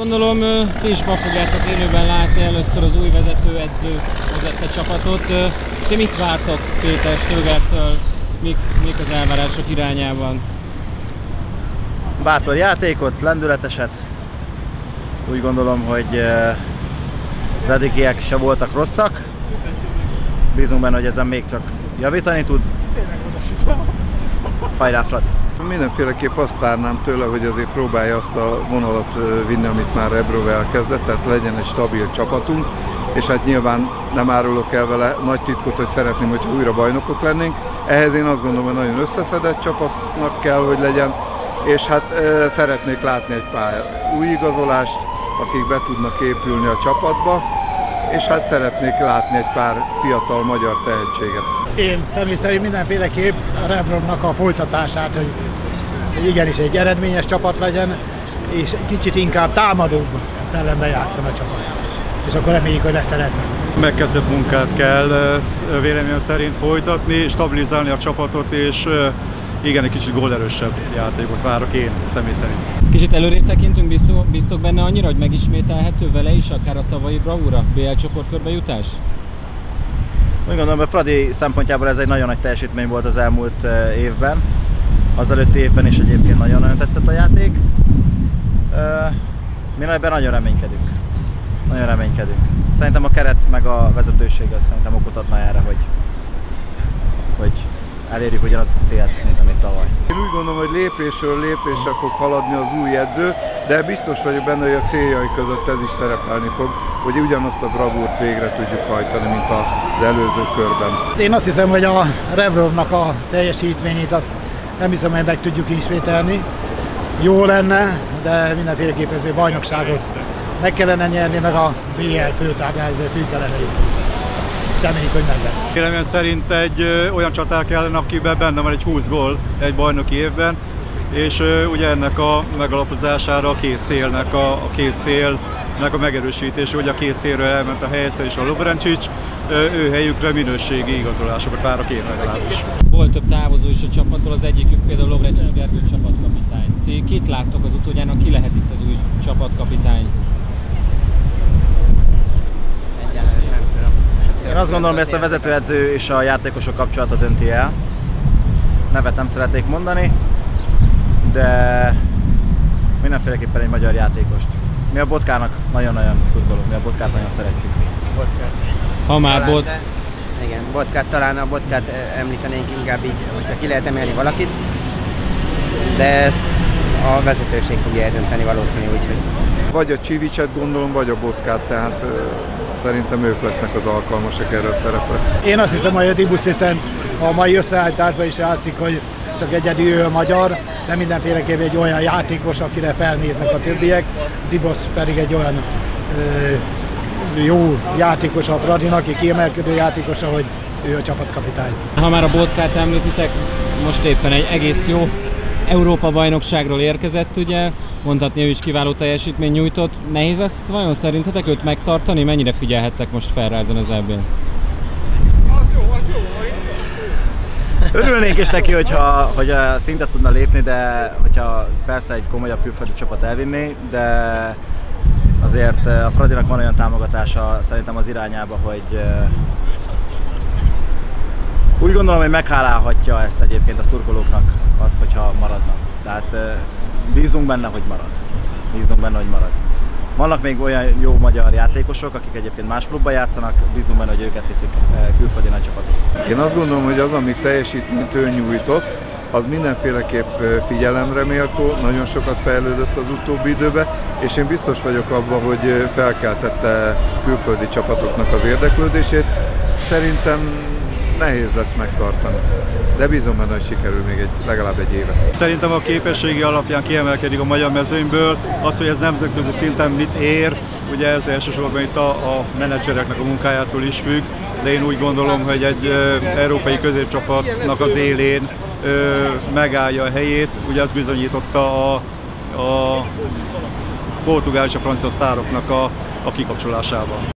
Gondolom ti is ma fogjátok élőben látni először az új vezetőedző vezette csapatot. Ti mit vártok Péter Stögertől, mik az elvárások irányában? Bátor játékot, lendületeset. Úgy gondolom, hogy az eddigiek se voltak rosszak. Bízunk benne, hogy ezen még csak javítani tud. Hajrá, Fradi! Mindenféleképp azt várnám tőle, hogy azért próbálja azt a vonalat vinni, amit már Rebrov elkezdett, tehát legyen egy stabil csapatunk, és hát nyilván nem árulok el vele nagy titkot, hogy szeretném, hogyha újra bajnokok lennénk. Ehhez én azt gondolom, hogy nagyon összeszedett csapatnak kell, hogy legyen, és hát szeretnék látni egy pár új igazolást, akik be tudnak épülni a csapatba, és hát szeretnék látni egy pár fiatal magyar tehetséget. Én személy szerint mindenféleképp a Rebrovnak a folytatását, hogy igenis egy eredményes csapat legyen, és egy kicsit inkább támadóbb szellemben játszom a csapat. És akkor reméljük, hogy lesz eredmény. Megkezdett munkát kell véleményem szerint folytatni, stabilizálni a csapatot, és igen, egy kicsit gólerősebb játékot várok én személy szerint. Kicsit előrébb tekintünk, bíztok benne annyira, hogy megismételhető vele is akár a tavalyi bravúra, BL csoportkörbe jutás? Úgy gondolom, hogy Fradi szempontjából ez egy nagyon nagy teljesítmény volt az elmúlt évben. Az előtti évben is egyébként nagyon-nagyon tetszett a játék. Mi ebben nagyon reménykedünk. Nagyon reménykedünk. Szerintem a keret meg a vezetőség az szerintem okot adna erre, hogy elérjük ugyanazt a célt, mint amit tavaly. Én úgy gondolom, hogy lépésről lépésre fog haladni az új edző, de biztos vagyok benne, hogy a céljai között ez is szerepelni fog, hogy ugyanazt a bravúrt végre tudjuk hajtani, mint az előző körben. Én azt hiszem, hogy a Rebrovnak a teljesítményét azt nem hiszem, hogy meg tudjuk ismételni. Jó lenne, de mindenféleképpen ezért bajnokságot meg kellene nyerni, meg a BL főtáblázó fő kellene jutni. Reméljük, hogy meg lesz. Véleményem szerint egy olyan csatár kellene, akiben benne van egy 20 gól egy bajnoki évben, és ugye ennek a megalapozására a két szélnek a megerősítése, hogy a két szélről elment a Helyszín és a Lovrencics, ő helyükre minőségi igazolásokat várok én legalábbis. Volt több távozó is a csapattól, az egyikük például Lovrencics Gergő csapatkapitány. Ti kit láttok az utódjának, ki lehet itt az új csapatkapitány? Én azt gondolom, hogy ezt a vezetőedző és a játékosok kapcsolata dönti el. Nevet nem szeretnék mondani, de mindenféleképpen egy magyar játékost. Mi a Botkának nagyon-nagyon szurkolunk, mi a Botkát nagyon szeretjük. Botkát. Ha már talán, igen, Botkát, talán a Botkát említenénk inkább így, hogyha ki lehet emelni valakit, de ezt a vezetőség fogja eldönteni valószínű, úgyhogy... Vagy a Csivicset gondolom, vagy a Botkát, tehát szerintem ők lesznek az alkalmasak erre a szerepre. Én azt hiszem, hogy a Dibusz, hiszen a mai összeállításban is látszik, hogy csak egyedül ő a magyar, de mindenféleképpen egy olyan játékos, akire felnéznek a többiek. Dibusz pedig egy olyan jó játékos a Fradinak, egy kiemelkedő játékosa, hogy ő a csapatkapitány. Ha már a Botkát említitek, most éppen egy egész jó Európa-bajnokságról érkezett, ugye, mondhatni, ő is kiváló teljesítmény nyújtott. Nehéz ezt vajon szerintetek őt megtartani? Mennyire figyelhettek most fel rá ezen az EB-n? Örülnénk is neki, hogy a szintet tudna lépni, de hogyha persze egy komolyabb külföldi csapat elvinné, de azért a Fradinak van olyan támogatása szerintem az irányába, hogy úgy gondolom, hogy meghálálhatja ezt egyébként a szurkolóknak azt, hogyha maradnak. Tehát bízunk benne, hogy marad. Bízunk benne, hogy marad. Vannak még olyan jó magyar játékosok, akik egyébként más klubban játszanak, bízunk benne, hogy őket viszik külföldi nagy csapatok. Én azt gondolom, hogy az, amit teljesítményt ő nyújtott, az mindenféleképp figyelemre méltó, nagyon sokat fejlődött az utóbbi időben, és én biztos vagyok abban, hogy felkeltette külföldi csapatoknak az érdeklődését. Szerintem nehéz lesz megtartani, de bízom benne, hogy sikerül még legalább egy évet. Szerintem a képességi alapján kiemelkedik a magyar mezőnyből, az, hogy ez nemzetközi szinten mit ér, ugye ez elsősorban itt a menedzsereknek a munkájától is függ, de én úgy gondolom, hogy egy európai középcsapatnak az élén megállja a helyét, ugye ez bizonyította a portugál és a francia sztároknak a kikapcsolásában.